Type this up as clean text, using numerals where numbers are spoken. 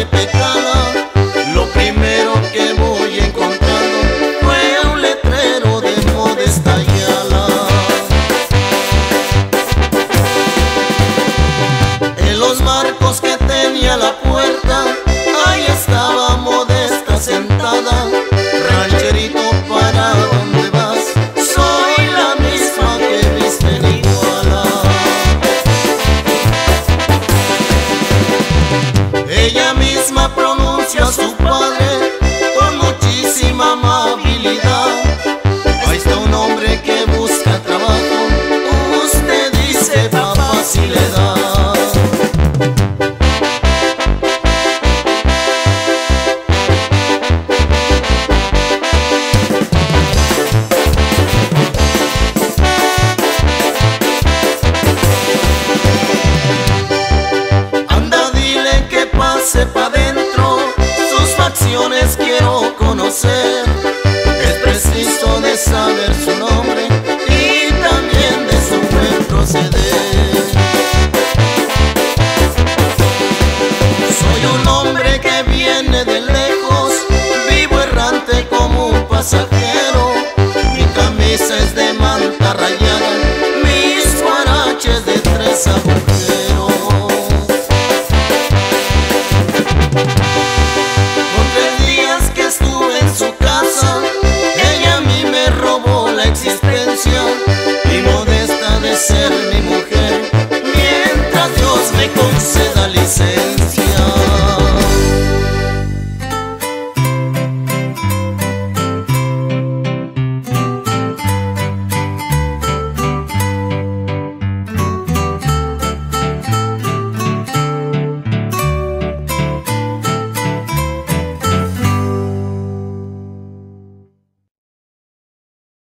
mi pecado, lo primero que voy encontrando fue un letrero de Modesta Ayala. En los marcos que tenía la puerta, ahí estaba Modesta sentada. Rancherito, ¿para dónde vas? Soy la misma que viste en Iguala. Ella misma pronuncia a su padre con muchísima amabilidad. Ahí está un hombre que busca trabajo, usted dice papá si le da. Sepa adentro, sus facciones quiero conocer. Es preciso de saber su nombre y también de su buen proceder. Soy un hombre que viene de lejos, vivo errante como un pasajero. Mi camisa es de manta rayada, mis guaraches de tres agujeros. Ser mi mujer mientras Dios me conceda licencia.